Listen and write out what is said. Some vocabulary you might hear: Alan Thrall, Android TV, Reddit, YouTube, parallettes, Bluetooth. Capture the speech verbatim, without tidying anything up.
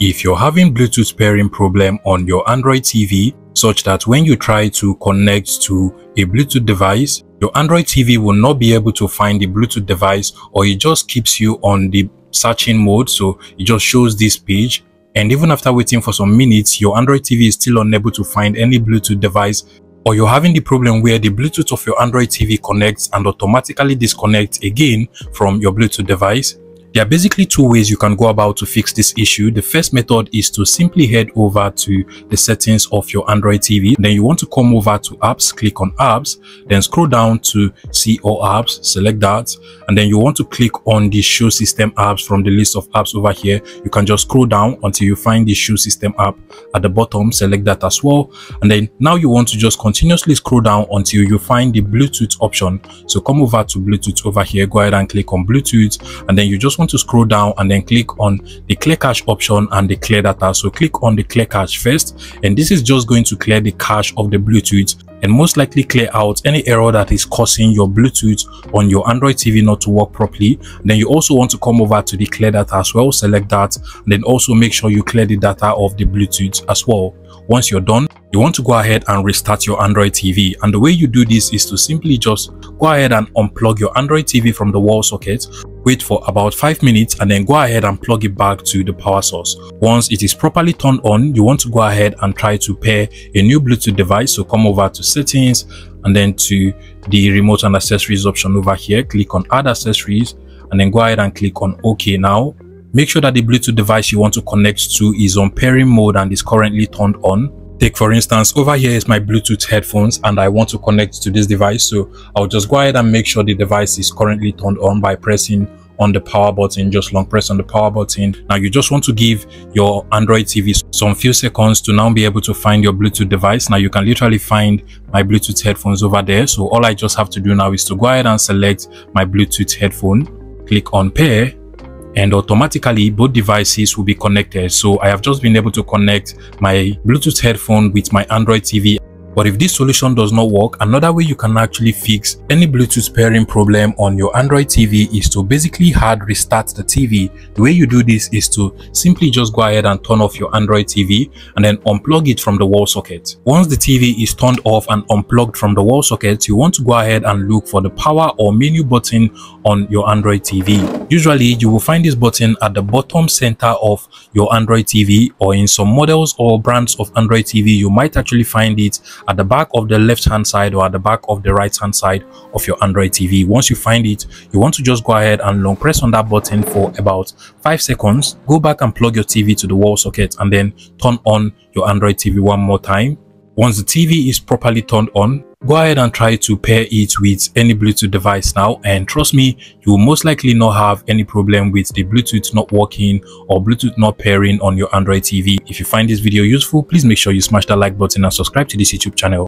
If you're having Bluetooth pairing problem on your Android T V, such that when you try to connect to a Bluetooth device, your Android T V will not be able to find the Bluetooth device, or it just keeps you on the searching mode, so it just shows this page. And even after waiting for some minutes, your Android T V is still unable to find any Bluetooth device, or you're having the problem where the Bluetooth of your Android T V connects and automatically disconnects again from your Bluetooth device. There are basically two ways you can go about to fix this issue. The first method is to simply head over to the settings of your Android T V. Then you want to come over to apps, click on apps, then scroll down to see all apps, select that. And then you want to click on the show system apps from the list of apps over here. You can just scroll down until you find the show system app at the bottom, select that as well. And then now you want to just continuously scroll down until you find the Bluetooth option. So come over to Bluetooth over here, go ahead and click on Bluetooth, and then you just want to scroll down and then click on the clear cache option and the clear data. So click on the clear cache first, and this is just going to clear the cache of the Bluetooth and most likely clear out any error that is causing your Bluetooth on your Android T V not to work properly. And then you also want to come over to the clear data as well, select that, and then also make sure you clear the data of the Bluetooth as well. Once you're done, you want to go ahead and restart your Android T V, and the way you do this is to simply just go ahead and unplug your Android T V from the wall socket, wait for about five minutes, and then go ahead and plug it back to the power source. Once it is properly turned on, you want to go ahead and try to pair a new Bluetooth device. So come over to settings and then to the remote and accessories option over here, click on add accessories, and then go ahead and click on OK. Now make sure that the Bluetooth device you want to connect to is on pairing mode and is currently turned on. Take for instance, over here is my Bluetooth headphones and I want to connect to this device, so I'll just go ahead and make sure the device is currently turned on by pressing on the power button. Just long press on the power button. Now you just want to give your Android T V some few seconds to now be able to find your Bluetooth device. Now you can literally find my Bluetooth headphones over there, so all I just have to do now is to go ahead and select my Bluetooth headphone, click on pair, and automatically both devices will be connected. So I have just been able to connect my Bluetooth headphone with my Android T V. But if this solution does not work, another way you can actually fix any Bluetooth pairing problem on your Android T V is to basically hard restart the T V. The way you do this is to simply just go ahead and turn off your Android T V and then unplug it from the wall socket. Once the T V is turned off and unplugged from the wall socket, you want to go ahead and look for the power or menu button on your Android T V. Usually you will find this button at the bottom center of your Android T V, or in some models or brands of Android T V you might actually find it at the back of the left hand side or at the back of the right hand side of your Android T V. Once you find it, you want to just go ahead and long press on that button for about five seconds, go back and plug your T V to the wall socket, and then turn on your Android T V one more time. Once the T V is properly turned on, go ahead and try to pair it with any Bluetooth device now, and trust me, you will most likely not have any problem with the Bluetooth not working or Bluetooth not pairing on your Android T V. If you find this video useful, please make sure you smash that like button and subscribe to this YouTube channel.